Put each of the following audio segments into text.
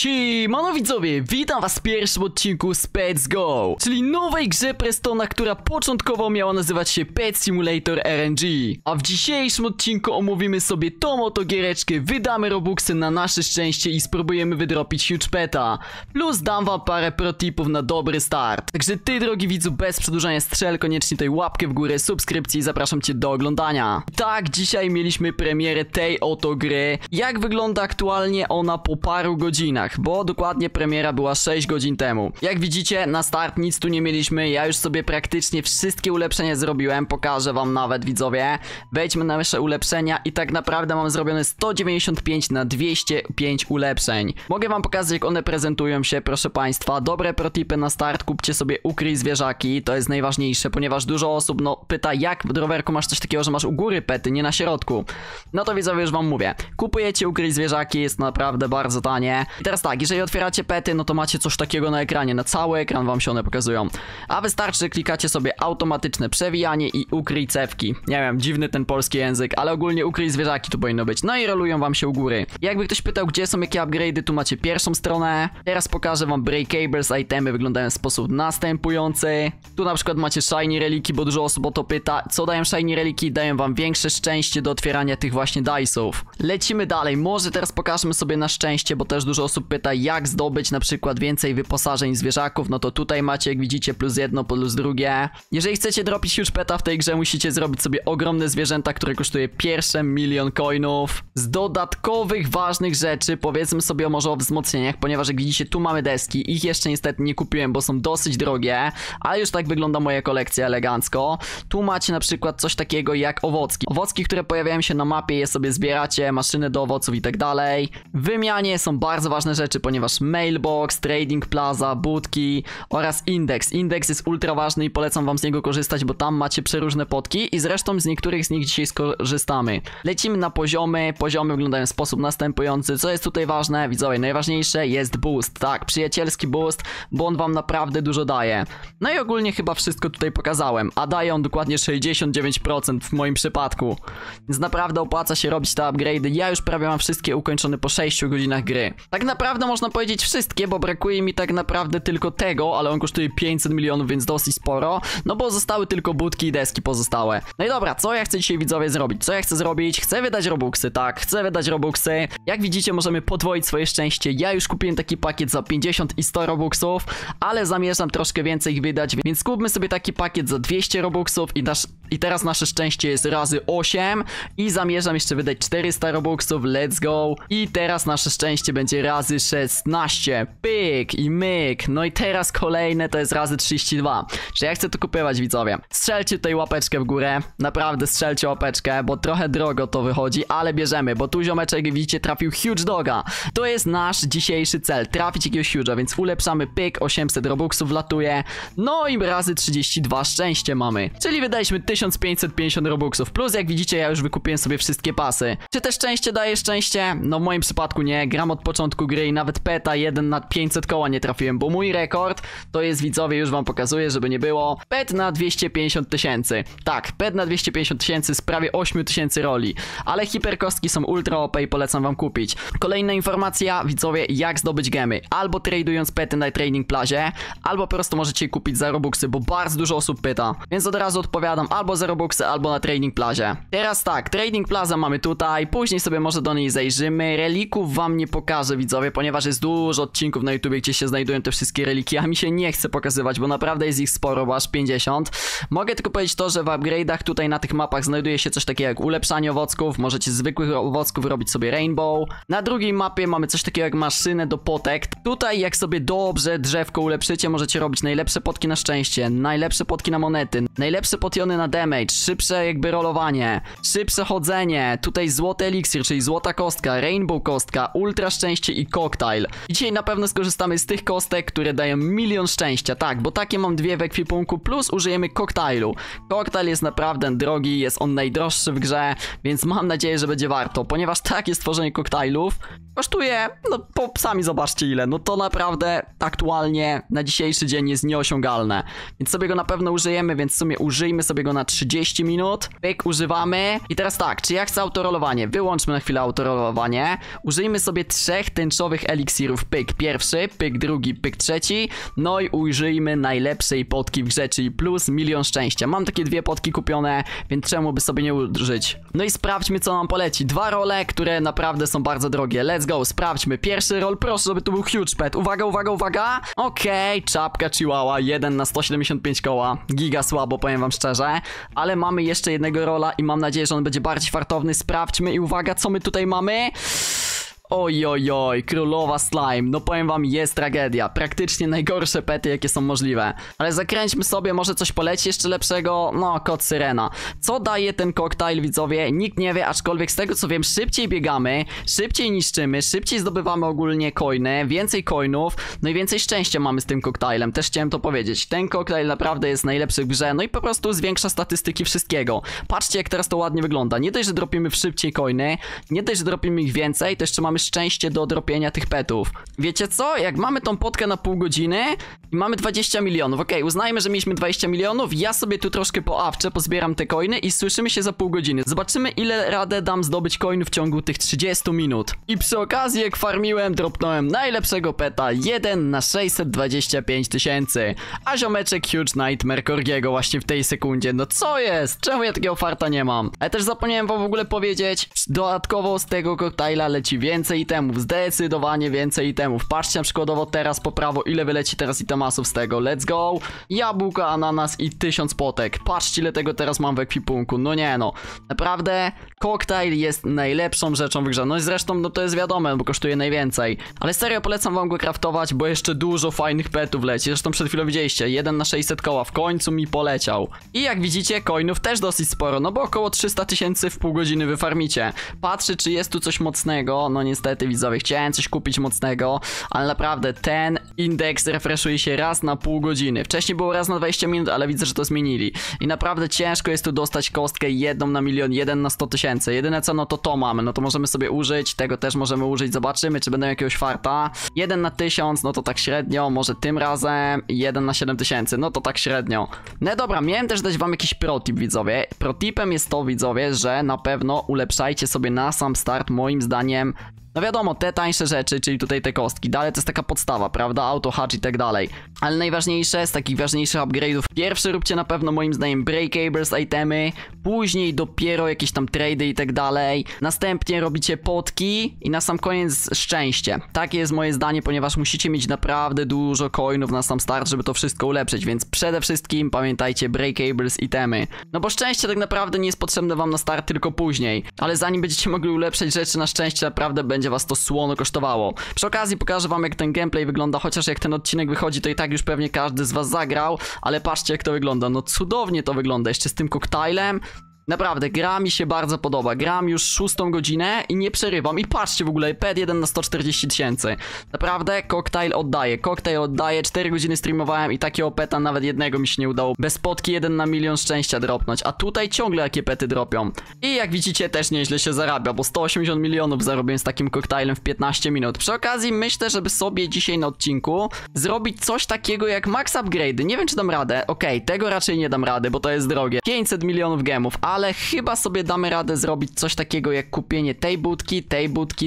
Siemano widzowie, witam was w pierwszym odcinku z Pets Go, czyli nowej grze Prestona, która początkowo miała nazywać się Pet Simulator RNG. A w dzisiejszym odcinku omówimy sobie tą oto giereczkę, wydamy Robuxy na nasze szczęście i spróbujemy wydropić huge peta. Plus dam wam parę protipów na dobry start. Także ty, drogi widzu, bez przedłużania strzel, koniecznie tej łapkę w górę, subskrypcji i zapraszam cię do oglądania. I tak, dzisiaj mieliśmy premierę tej oto gry. Jak wygląda aktualnie ona po paru godzinach? Bo dokładnie premiera była 6 godzin temu. Jak widzicie, na start nic tu nie mieliśmy. Ja już sobie praktycznie wszystkie ulepszenia zrobiłem. Pokażę wam nawet, widzowie. Wejdźmy na nasze ulepszenia i tak naprawdę mam zrobione 195 na 205 ulepszeń. Mogę wam pokazać, jak one prezentują się, proszę państwa. Dobre protipy na start. Kupcie sobie ukryj zwierzaki. To jest najważniejsze, ponieważ dużo osób pyta, jak w rowerku masz coś takiego, że masz u góry pety, nie na środku. No to widzowie, już wam mówię. Kupujecie ukryj zwierzaki, jest naprawdę bardzo tanie. I teraz tak, jeżeli otwieracie pety, no to macie coś takiego na ekranie, na cały ekran wam się one pokazują. A wystarczy, klikacie sobie automatyczne przewijanie i ukryj cewki. Nie wiem, dziwny ten polski język, ale ogólnie ukryj zwierzaki tu powinno być. No i rolują wam się u góry. Jakby ktoś pytał, gdzie są jakie upgrade'y, tu macie pierwszą stronę. Teraz pokażę wam breakables, itemy wyglądają w sposób następujący. Tu na przykład macie shiny reliki, bo dużo osób o to pyta. Co dają shiny reliki? Dają wam większe szczęście do otwierania tych właśnie dice'ów. Lecimy dalej, może teraz pokażmy sobie na szczęście, bo też dużo osób pyta, jak zdobyć na przykład więcej wyposażeń zwierzaków. No to tutaj macie, jak widzicie, plus jedno, plus drugie. Jeżeli chcecie dropić huge peta w tej grze, musicie zrobić sobie ogromne zwierzęta, które kosztuje pierwsze 1 000 000 coinów. Z dodatkowych ważnych rzeczy powiedzmy sobie może o wzmocnieniach, ponieważ jak widzicie, tu mamy deski. Ich jeszcze niestety nie kupiłem, bo są dosyć drogie, ale już tak wygląda moja kolekcja elegancko. Tu macie na przykład coś takiego jak owocki. Owocki, które pojawiają się na mapie, je sobie zbieracie, maszyny do owoców i tak dalej. Wymianie są bardzo ważne rzeczy, ponieważ mailbox, trading plaza, budki oraz indeks. Indeks jest ultra ważny i polecam wam z niego korzystać, bo tam macie przeróżne potki i zresztą z niektórych z nich dzisiaj skorzystamy. Lecimy na poziomy. Poziomy wyglądają w sposób następujący. Co jest tutaj ważne, widzowie? Najważniejsze jest boost, tak, przyjacielski boost, bo on wam naprawdę dużo daje. No i ogólnie chyba wszystko tutaj pokazałem, a daje on dokładnie 69% w moim przypadku. Więc naprawdę opłaca się robić te upgrade'y. Ja już prawie mam wszystkie ukończone po 6 godzinach gry. Tak naprawdę można powiedzieć wszystkie, bo brakuje mi tak naprawdę tylko tego, ale on kosztuje 500 milionów, więc dosyć sporo. No bo zostały tylko budki i deski pozostałe. No i dobra, co ja chcę dzisiaj, widzowie, zrobić? Co ja chcę zrobić? Chcę wydać Robuxy, tak, chcę wydać Robuxy. Jak widzicie, możemy podwoić swoje szczęście. Ja już kupiłem taki pakiet za 50 i 100 Robuxów, ale zamierzam troszkę więcej ich wydać, więc kupmy sobie taki pakiet za 200 Robuxów i teraz nasze szczęście jest razy 8 i zamierzam jeszcze wydać 400 Robuxów, let's go. I teraz nasze szczęście będzie razy 16, pyk i myk. No i teraz kolejne to jest razy 32. Czy ja chcę to kupować, widzowie? Strzelcie tutaj łapeczkę w górę. Naprawdę strzelcie łapeczkę, bo trochę drogo to wychodzi, ale bierzemy, bo tu ziomeczek, widzicie, trafił huge doga. To jest nasz dzisiejszy cel, trafić jakiegoś huge'a, więc ulepszamy, pyk, 800 robuxów latuje. No i razy 32 szczęście mamy. Czyli wydaliśmy 1550 robuxów. Plus, jak widzicie, ja już wykupiłem sobie wszystkie pasy. Czy te szczęście daje szczęście? No w moim przypadku nie, gram od początku gry i nawet peta 1 na 500 koła nie trafiłem, bo mój rekord to jest, widzowie, już wam pokazuję, żeby nie było, pet na 250 000. Tak, pet na 250 000 z prawie 8 000 roli, ale hiperkostki są ultra OP i polecam wam kupić. Kolejna informacja, widzowie, jak zdobyć gemy. Albo tradując pety na Trading Plazie, albo po prostu możecie je kupić za robuxy, bo bardzo dużo osób pyta. Więc od razu odpowiadam, albo za robuxy, albo na Trading Plazie. Teraz tak, Trading Plaza mamy tutaj, później sobie może do niej zajrzymy. Relików wam nie pokażę, widzowie, ponieważ jest dużo odcinków na YouTubie, gdzie się znajdują te wszystkie reliki, a mi się nie chce pokazywać, bo naprawdę jest ich sporo, bo aż 50. Mogę tylko powiedzieć to, że w upgrade'ach tutaj na tych mapach znajduje się coś takiego jak ulepszanie owocków, możecie z zwykłych owocków robić sobie rainbow. Na drugiej mapie mamy coś takiego jak maszynę do potek. Tutaj jak sobie dobrze drzewko ulepszycie, możecie robić najlepsze potki na szczęście, najlepsze potki na monety, najlepsze potiony na damage, szybsze jakby rolowanie, szybsze chodzenie, tutaj złoty eliksir, czyli złota kostka, rainbow kostka, ultra szczęście i koktajl. I dzisiaj na pewno skorzystamy z tych kostek, które dają 1 000 000 szczęścia, tak, bo takie mam 2 w ekwipunku, plus użyjemy koktajlu. Koktajl jest naprawdę drogi, jest on najdroższy w grze, więc mam nadzieję, że będzie warto, ponieważ takie stworzenie koktajlów kosztuje, no sami zobaczcie ile, no to naprawdę aktualnie na dzisiejszy dzień jest nieosiągalne. Więc sobie go na pewno użyjemy, więc w sumie użyjmy sobie go na 30 minut. Pyk, używamy. I teraz tak, czy ja chcę autorolowanie? Wyłączmy na chwilę autorolowanie. Użyjmy sobie 3 tęczowych eliksirów. Pyk pierwszy, pyk drugi, pyk trzeci. No i użyjmy najlepszej potki w grze, czyli plus 1 000 000 szczęścia. Mam takie 2 potki kupione, więc czemu by sobie nie użyć? No i sprawdźmy, co nam poleci. 2 role, które naprawdę są bardzo drogie. Let's go, sprawdźmy. Pierwszy rol, proszę, żeby tu był huge pet. Uwaga, uwaga, uwaga. Okej, czapka chihuahua, 1 na 175 koła. Giga słabo, powiem wam szczerze. Ale mamy jeszcze jednego rola i mam nadzieję, że on będzie bardziej fartowny. Sprawdźmy i uwaga, co my tutaj mamy. Ojojoj, królowa slime. No powiem wam, jest tragedia. Praktycznie najgorsze pety, jakie są możliwe. Ale zakręćmy sobie, może coś poleci jeszcze lepszego. No, kot syrena. Co daje ten koktajl, widzowie? Nikt nie wie, aczkolwiek z tego co wiem, szybciej biegamy, szybciej niszczymy, szybciej zdobywamy ogólnie coiny, więcej coinów, no i więcej szczęścia mamy z tym koktajlem. Też chciałem to powiedzieć. Ten koktajl naprawdę jest najlepszy w grze, no i po prostu zwiększa statystyki wszystkiego. Patrzcie, jak teraz to ładnie wygląda. Nie dość, że dropimy w szybciej coiny, nie dość, że dropimy ich więcej, to jeszcze mamy szczęście do dropienia tych petów. Wiecie co? Jak mamy tą potkę na pół godziny i mamy 20 milionów, okej, uznajmy, że mieliśmy 20 milionów, ja sobie tu troszkę poawczę, pozbieram te coiny i słyszymy się za pół godziny. Zobaczymy, ile radę dam zdobyć coinów w ciągu tych 30 minut. I przy okazji, jak farmiłem, dropnąłem najlepszego peta, 1 na 625 tysięcy. A ziomeczek Huge Nightmare Corgiego właśnie w tej sekundzie. No co jest? Czemu ja takiego farta nie mam? Ale też zapomniałem wam w ogóle powiedzieć, dodatkowo z tego koktajla leci więcej itemów, zdecydowanie więcej itemów. Patrzcie na przykładowo teraz po prawo, ile wyleci teraz itemasów z tego. Let's go. Jabłka, ananas i 1000 potek. Patrzcie, ile tego teraz mam w ekwipunku. No nie no. Naprawdę koktajl jest najlepszą rzeczą w grze. No i zresztą no to jest wiadome, bo kosztuje najwięcej. Ale serio polecam wam go craftować, bo jeszcze dużo fajnych petów leci. Zresztą przed chwilą widzieliście, 1 na 600 koła. W końcu mi poleciał. I jak widzicie, coinów też dosyć sporo, no bo około 300 tysięcy w pół godziny wyfarmicie. Patrzę, czy jest tu coś mocnego. No nie. Niestety widzowie, chciałem coś kupić mocnego, ale naprawdę ten indeks refreshuje się raz na pół godziny. Wcześniej było raz na 20 minut, ale widzę, że to zmienili. I naprawdę ciężko jest tu dostać kostkę 1 na 1 000 000, 1 na 100 tysięcy. Jedyne co, no to to mamy, no to możemy sobie użyć, tego też możemy użyć, zobaczymy, czy będą jakiegoś farta. 1 na 1000, no to tak średnio, może tym razem 1 na 7 tysięcy, no to tak średnio. No dobra, miałem też dać wam jakiś protip, widzowie. Protipem jest to, widzowie, że na pewno ulepszajcie sobie na sam start, moim zdaniem. No wiadomo, te tańsze rzeczy, czyli tutaj te kostki, dalej to jest taka podstawa, prawda, auto, hatch i tak dalej. Ale najważniejsze, z takich ważniejszych upgrade'ów, pierwszy róbcie na pewno moim zdaniem breakables itemy, później dopiero jakieś tam trady i tak dalej. Następnie robicie potki i na sam koniec szczęście. Takie jest moje zdanie, ponieważ musicie mieć naprawdę dużo coinów na sam start, żeby to wszystko ulepszyć, więc przede wszystkim pamiętajcie breakables itemy. No bo szczęście tak naprawdę nie jest potrzebne wam na start, tylko później. Ale zanim będziecie mogli ulepszać rzeczy na szczęście, naprawdę będzie was to słono kosztowało. Przy okazji pokażę wam, jak ten gameplay wygląda, chociaż jak ten odcinek wychodzi, to i tak już pewnie każdy z was zagrał, ale patrzcie, jak to wygląda. No cudownie to wygląda, jeszcze z tym koktajlem. Naprawdę, gra mi się bardzo podoba. Gram już 6 godzinę i nie przerywam. I patrzcie w ogóle, pet 1 na 140 tysięcy. Naprawdę, koktajl oddaje. 4 godziny streamowałem i takiego peta nawet jednego mi się nie udało. Bez potki 1 na 1 000 000 szczęścia dropnąć. A tutaj ciągle jakie pety dropią. I jak widzicie, też nieźle się zarabia, bo 180 milionów zarobiłem z takim koktajlem w 15 minut. Przy okazji myślę, żeby sobie dzisiaj na odcinku zrobić coś takiego jak max upgrade. Nie wiem, czy dam radę. Okej, tego raczej nie dam rady, bo to jest drogie. 500 milionów gemów, ale chyba sobie damy radę zrobić coś takiego jak kupienie tej budki,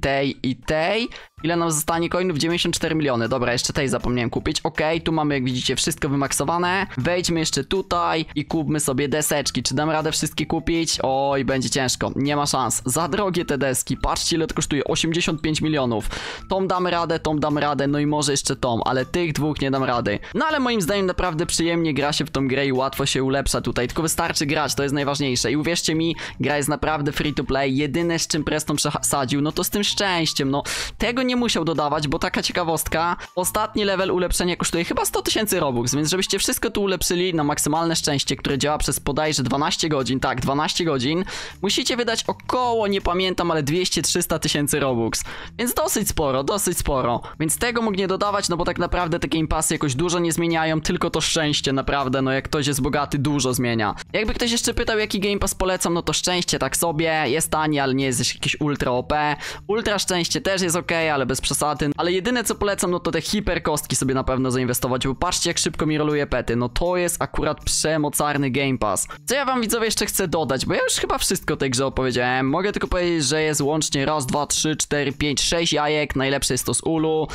tej i tej. Ile nam zostanie coinów? 94 miliony. Dobra, jeszcze tej zapomniałem kupić. Okej, tu mamy, jak widzicie, wszystko wymaksowane. Wejdźmy jeszcze tutaj i kupmy sobie deseczki. Czy dam radę wszystkie kupić? Oj, będzie ciężko. Nie ma szans. Za drogie te deski. Patrzcie, ile to kosztuje. 85 milionów. Tą dam radę, no i może jeszcze tą, ale tych dwóch nie dam rady. No ale moim zdaniem naprawdę przyjemnie gra się w tą grę i łatwo się ulepsza tutaj. Tylko wystarczy grać, to jest najważniejsze. I uwierzcie mi, gra jest naprawdę free to play. Jedyne, z czym Preston przesadził, no to z tym szczęściem, no. Tego nie musiał dodawać, bo taka ciekawostka, ostatni level ulepszenia kosztuje chyba 100 tysięcy Robux, więc żebyście wszystko tu ulepszyli na maksymalne szczęście, które działa przez bodajże 12 godzin, tak, 12 godzin, musicie wydać około, nie pamiętam, ale 200-300 tysięcy Robux, więc dosyć sporo, więc tego mógł nie dodawać, no bo tak naprawdę takie impasy jakoś dużo nie zmieniają, tylko to szczęście naprawdę, no jak ktoś jest bogaty, dużo zmienia. Jakby ktoś jeszcze pytał, jaki game pass polecam, no to szczęście tak sobie, jest tanie, ale nie jest jakiś ultra OP, ultra szczęście też jest okej, ale bez przesady. Ale jedyne co polecam, no to te hiperkostki sobie na pewno zainwestować, bo patrzcie jak szybko mi roluje pety. No to jest akurat przemocarny Game Pass. Co ja wam widzowie jeszcze chcę dodać, bo ja już chyba wszystko o tej grze opowiedziałem. Mogę tylko powiedzieć, że jest łącznie raz, dwa, trzy, cztery, pięć, sześć jajek. Najlepsze jest to z Ulu.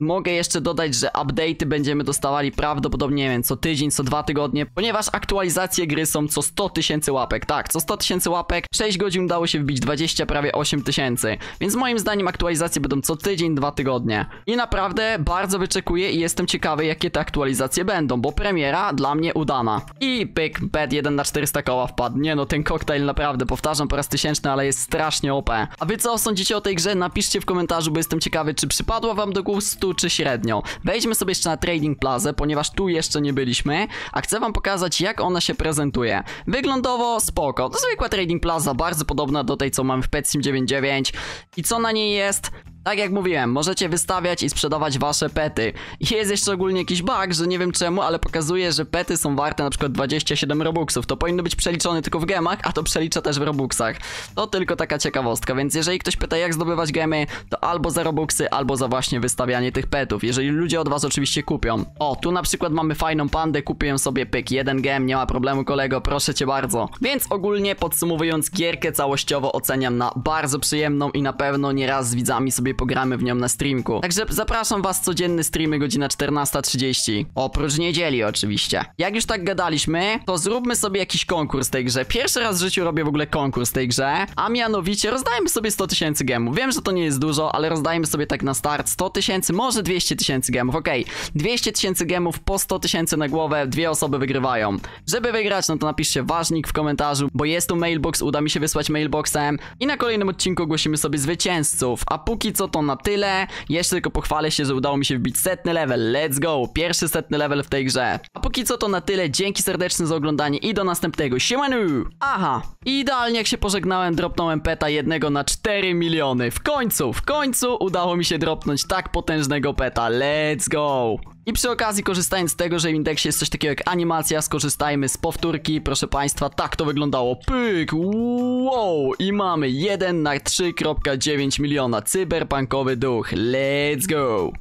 Mogę jeszcze dodać, że update'y będziemy dostawali prawdopodobnie, nie wiem, co tydzień, co 2 tygodnie, ponieważ aktualizacje gry są co 100 000 łapek. Tak, co 100 000 łapek, 6 godzin udało się wbić 20, prawie 8 000. Więc moim zdaniem aktualizacje będą co tydzień, 2 tygodnie. I naprawdę bardzo wyczekuję i jestem ciekawy, jakie te aktualizacje będą, bo premiera dla mnie udana. I pyk, bet 1 na 400 koła wpadł. Nie no, ten koktajl naprawdę, powtarzam po raz 1000, ale jest strasznie OP. A wy co sądzicie o tej grze? Napiszcie w komentarzu, bo jestem ciekawy, czy przypadła wam do gustu, czy średnio. Wejdźmy sobie jeszcze na Trading Plaza, ponieważ tu jeszcze nie byliśmy, a chcę wam pokazać, jak ona się prezentuje. Wyglądowo spoko. To zwykła Trading Plaza, bardzo podobna do tej, co mamy w Pet Sim 99. I co na niej jest? Tak jak mówiłem, możecie wystawiać i sprzedawać wasze pety. I jest jeszcze ogólnie jakiś bug, że nie wiem czemu, ale pokazuje, że pety są warte na przykład 27 robuxów. To powinno być przeliczone tylko w gemach, a to przelicza też w robuxach. To tylko taka ciekawostka, więc jeżeli ktoś pyta, jak zdobywać gemy, to albo za robuxy, albo za właśnie wystawianie tych petów. Jeżeli ludzie od was oczywiście kupią. O, tu na przykład mamy fajną pandę, kupiłem sobie pyk, 1 gem, nie ma problemu kolego, proszę cię bardzo. Więc ogólnie podsumowując, gierkę całościowo oceniam na bardzo przyjemną i na pewno nieraz z widzami sobie pogramy w nią na streamku. Także zapraszam was, codzienny streamy godzina 14:30. Oprócz niedzieli oczywiście. Jak już tak gadaliśmy, to zróbmy sobie jakiś konkurs tej grze. Pierwszy raz w życiu robię w ogóle konkurs tej grze, a mianowicie rozdajmy sobie 100 000 gemów. Wiem, że to nie jest dużo, ale rozdajmy sobie tak na start 100 000, może 200 000 gemów. Okej, 200 000 gemów po 100 000 na głowę, 2 osoby wygrywają. Żeby wygrać, no to napiszcie ważnik w komentarzu, bo jest tu mailbox, uda mi się wysłać mailboxem i na kolejnym odcinku ogłosimy sobie zwycięzców. A póki co to na tyle. Jeszcze tylko pochwalę się, że udało mi się wbić 100. level. Let's go! Pierwszy 100. level w tej grze. A póki co to na tyle. Dzięki serdeczne za oglądanie i do następnego. Siemanu! Aha! Idealnie jak się pożegnałem, dropnąłem peta 1 na 4 miliony. W końcu udało mi się dropnąć tak potężnego peta. Let's go! I przy okazji, korzystając z tego, że w indeksie jest coś takiego jak animacja, skorzystajmy z powtórki. Proszę państwa, tak to wyglądało. Pyk, wow, i mamy 1 na 3,9 miliona. Cyberpunkowy duch, let's go.